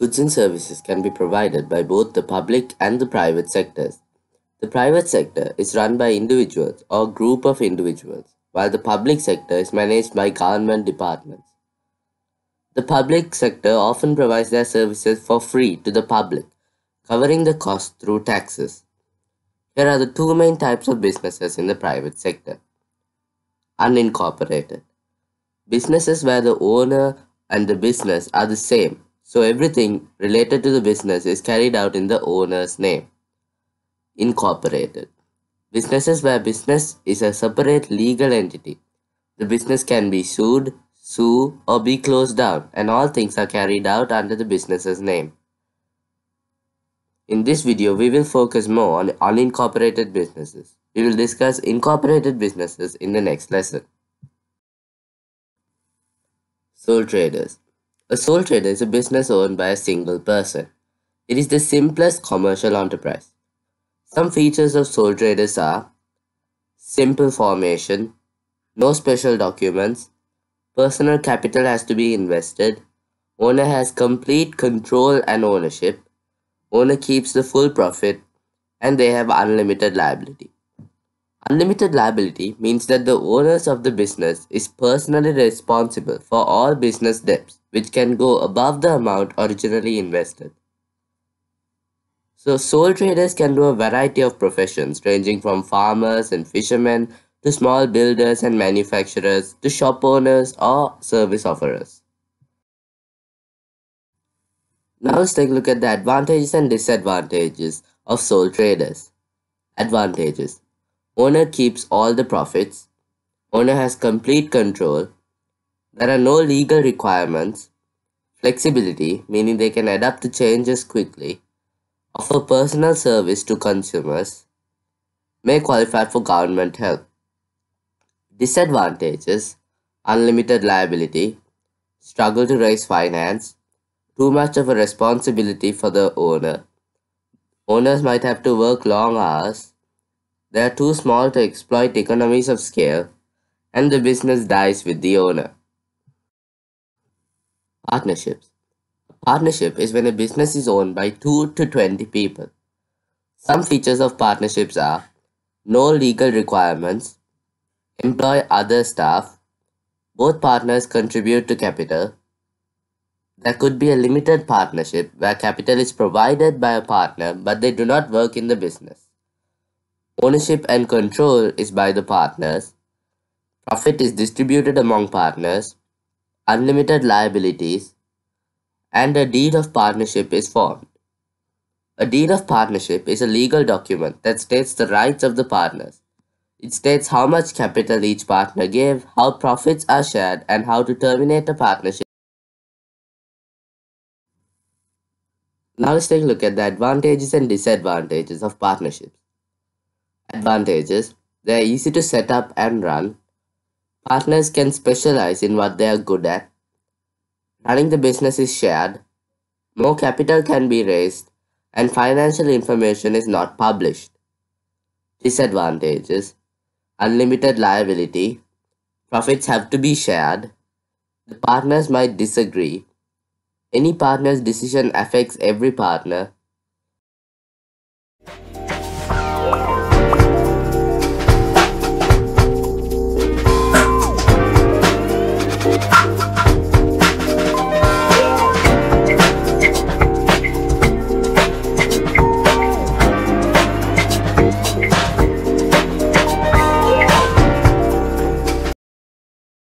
Goods and services can be provided by both the public and the private sectors. The private sector is run by individuals or group of individuals, while the public sector is managed by government departments. The public sector often provides their services for free to the public, covering the cost through taxes. Here are the two main types of businesses in the private sector. Unincorporated. Businesses where the owner and the business are the same, so everything related to the business is carried out in the owner's name. Incorporated. Businesses where business is a separate legal entity. The business can be sued, sue, or be closed down, and all things are carried out under the business's name. In this video, we will focus more on unincorporated businesses. We will discuss incorporated businesses in the next lesson. Sole traders. A sole trader is a business owned by a single person. It is the simplest commercial enterprise. Some features of sole traders are simple formation, no special documents, personal capital has to be invested, owner has complete control and ownership, owner keeps the full profit, and they have unlimited liability. Unlimited liability means that the owners of the business is personally responsible for all business debts, which can go above the amount originally invested. So sole traders can do a variety of professions ranging from farmers and fishermen to small builders and manufacturers to shop owners or service offerers. Now let's take a look at the advantages and disadvantages of sole traders. Advantages. Owner keeps all the profits. Owner has complete control. There are no legal requirements. Flexibility, meaning they can adapt to changes quickly. Offer personal service to consumers. May qualify for government help. Disadvantages. Unlimited liability. Struggle to raise finance. Too much of a responsibility for the owner. Owners might have to work long hours. They are too small to exploit economies of scale, and the business dies with the owner. Partnerships. A partnership is when a business is owned by 2 to 20 people. Some features of partnerships are no legal requirements, employ other staff, both partners contribute to capital. There could be a limited partnership where capital is provided by a partner but they do not work in the business. Ownership and control is by the partners. Profit is distributed among partners. Unlimited liabilities. And a deed of partnership is formed. A deed of partnership is a legal document that states the rights of the partners. It states how much capital each partner gave, how profits are shared, and how to terminate a partnership. Now let's take a look at the advantages and disadvantages of partnerships. Advantages. They are easy to set up and run. Partners can specialize in what they are good at. Running the business is shared. More capital can be raised, and financial information is not published. Disadvantages. Unlimited liability. Profits have to be shared. The partners might disagree. Any partner's decision affects every partner.